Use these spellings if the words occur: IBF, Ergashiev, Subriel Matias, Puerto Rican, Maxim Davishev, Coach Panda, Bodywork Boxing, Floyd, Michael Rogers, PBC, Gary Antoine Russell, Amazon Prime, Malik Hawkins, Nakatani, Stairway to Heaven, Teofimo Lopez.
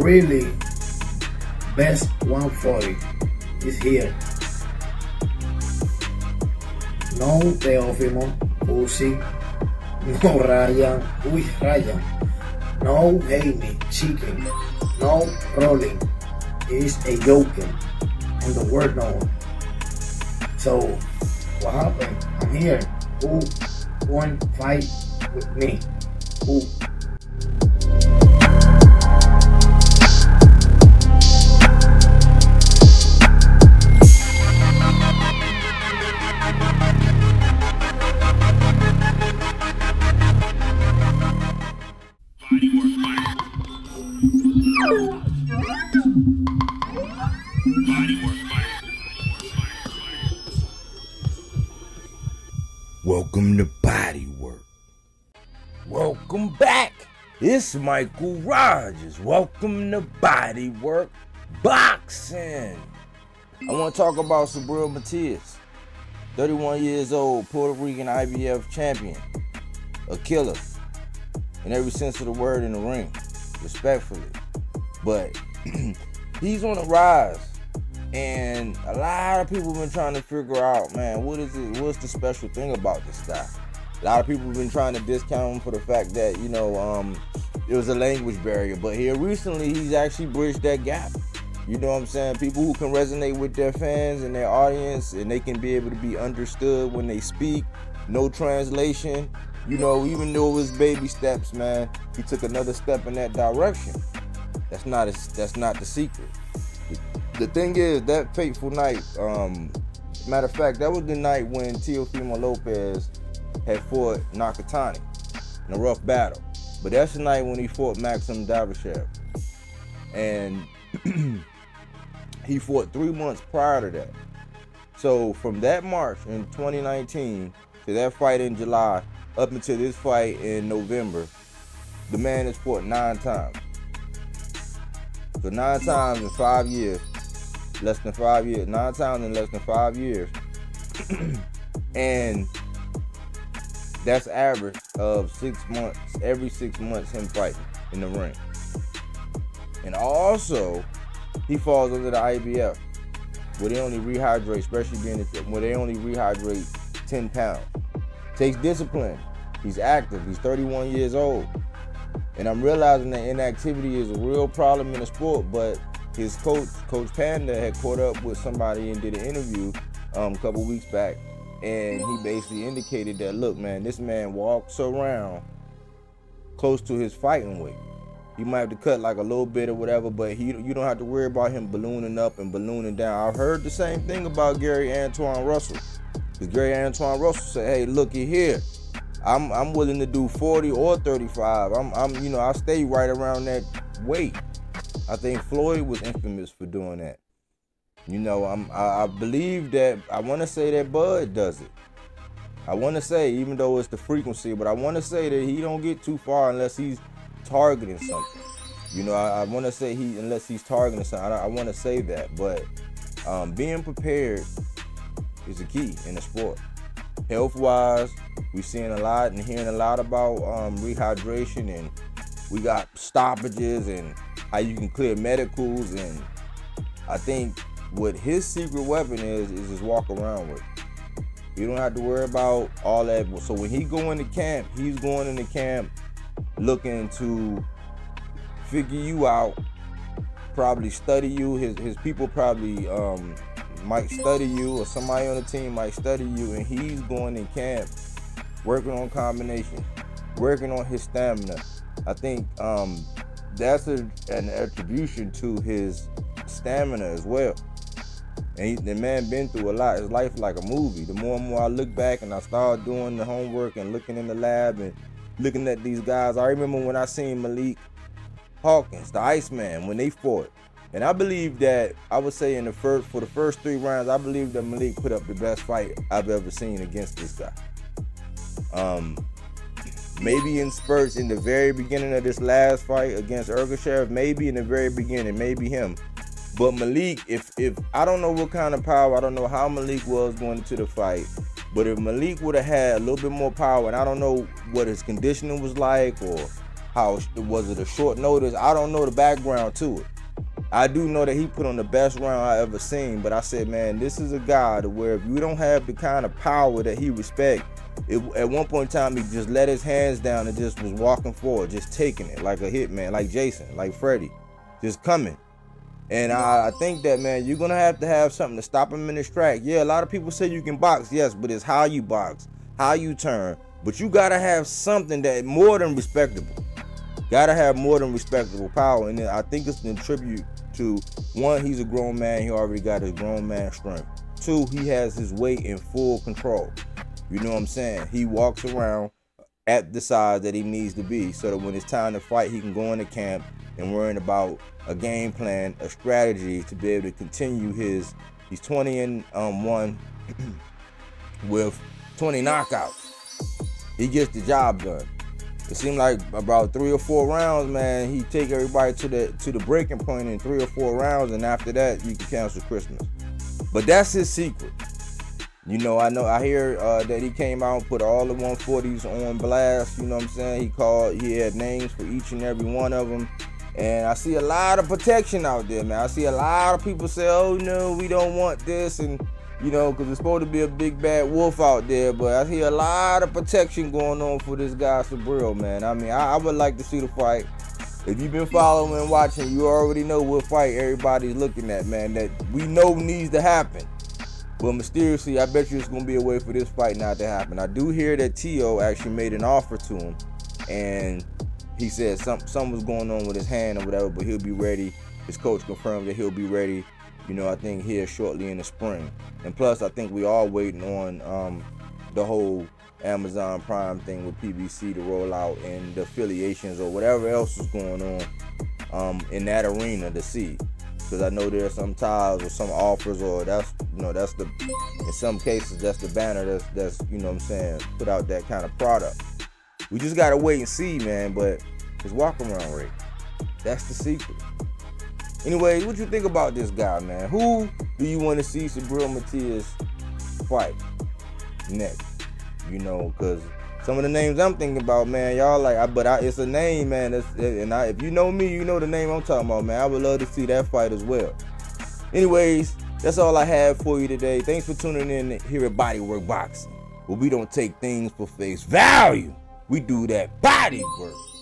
really best 140 is here. No Teofimo, Uzi, no Ryan, no Amy, chicken, no rolling. It's a joking on the word no. So what happened? I'm here. Who won't fight with me? Who? Welcome to Bodywork. Welcome back. It's Michael Rogers. Welcome to Bodywork Boxing. I want to talk about Subriel Matias, 31 years old, Puerto Rican IBF champion, a killer in every sense of the word in the ring, respectfully. But he's on the rise. And a lot of people have been trying to figure out, man, what is it? What's the special thing about this guy? A lot of people have been trying to discount him for the fact that, you know, it was a language barrier. But here recently, he's actually bridged that gap. You know what I'm saying? People who can resonate with their fans and their audience, and they can be able to be understood when they speak. No translation. You know, even though it was baby steps, man, he took another step in that direction. That's not the secret. The thing is, that fateful night, matter of fact, that was the night when Teofimo Lopez had fought Nakatani in a rough battle. But that's the night when he fought Maxim Davishev. And he fought 3 months prior to that. So from that March in 2019 to that fight in July, up until this fight in November, the man has fought 9 times. So 9 times in 5 years. Less than 5 years, 9 times in less than 5 years. And that's average of 6 months, every 6 months him fighting in the ring. And also, he falls under the IBF, where they only rehydrate, especially being where they only rehydrate 10 pounds. Takes discipline. He's active. He's 31 years old. And I'm realizing that inactivity is a real problem in the sport, but his coach, Coach Panda, had caught up with somebody and did an interview a couple weeks back, and he basically indicated that, look, man, this man walks around close to his fighting weight. You might have to cut like a little bit or whatever, but you don't have to worry about him ballooning up and ballooning down. I've heard the same thing about Gary Antoine Russell. Because Gary Antoine Russell said, hey, looky here, I'm willing to do 40 or 35. I stay right around that weight. I think Floyd was infamous for doing that. You know, I believe that, I want to say that Bud does it. I want to say, even though it's the frequency, but I want to say that he don't get too far unless he's targeting something. You know, I want to say unless he's targeting something. I want to say that, but being prepared is the key in the sport. Health-wise, we're seeing a lot and hearing a lot about rehydration, and we got stoppages and how you can clear medicals. And I think what his secret weapon is just walk around with. You don't have to worry about all that. So when he go into camp, he's going into camp looking to figure you out, probably study you. His people probably might study you, or somebody on the team might study you, and he's going in camp working on combinations, working on his stamina. I think that's an attribution to his stamina as well. And the man been through a lot. His life like a movie. The more and more I look back and I start doing the homework and looking in the lab and looking at these guys, I remember when I seen Malik Hawkins, the Iceman, when they fought. And I believe that, I would say for the first 3 rounds, I believe that Malik put up the best fight I've ever seen against this guy. Maybe in spurts in the very beginning of this last fight against Ergashiev, maybe in the very beginning, maybe him. But Malik, if I don't know what kind of power, I don't know how Malik was going into the fight, but if Malik would have had a little bit more power, and I don't know what his conditioning was like or How was it a short notice? I don't know the background to it. I do know that he put on the best round I ever seen, but I said, man, this is a guy to where if you don't have the kind of power that he respect, it, at one point in time, he just let his hands down and just was walking forward, just taking it like a hitman, like Jason, like Freddie, just coming. And I think that, man, you're going to have something to stop him in his track. Yeah, a lot of people say you can box, yes, but it's how you box, how you turn. But you got to have something that more than respectable. Got to have more than respectable power. And I think it's an attribute to, one, he's a grown man. He already got his grown man strength. Two, he has his weight in full control. You know what I'm saying? He walks around at the size that he needs to be so that when it's time to fight, he can go into camp and worrying about a game plan, a strategy to be able to continue his, he's 20-1 with 20 knockouts. He gets the job done. It seemed like about 3 or 4 rounds, man, he take everybody to the breaking point in 3 or 4 rounds, and after that, you can cancel Christmas. But that's his secret. You know, I hear that he came out and put all the 140s on blast, you know what I'm saying? He had names for each and every one of them. And I see a lot of protection out there, man. I see a lot of people say, oh no, we don't want this, and you know, because it's supposed to be a big bad wolf out there, but I hear a lot of protection going on for this guy, Subriel, man. I mean, I would like to see the fight. If you've been following and watching, you already know what fight everybody's looking at, man, that we know needs to happen. But mysteriously, I bet you it's going to be a way for this fight not to happen. I do hear that Tio actually made an offer to him, and he said something was going on with his hand or whatever, but he'll be ready. His coach confirmed that he'll be ready. You know, I think here shortly in the spring. And plus, I think we are waiting on the whole Amazon Prime thing with PBC to roll out and the affiliations or whatever else is going on in that arena to see. Because I know there are some ties or some offers, or that's, you know, that's the, in some cases, that's the banner that's you know what I'm saying, put out that kind of product. We just got to wait and see, man, but his walk-around rate, that's the secret. Anyway, what you think about this guy, man? Who do you want to see Subriel Matias fight next? You know, because some of the names I'm thinking about, man, y'all like, it's a name, man. If you know me, you know the name I'm talking about, man. I would love to see that fight as well. Anyways, that's all I have for you today. Thanks for tuning in here at Bodywork Boxing, where we don't take things for face value. We do that body work.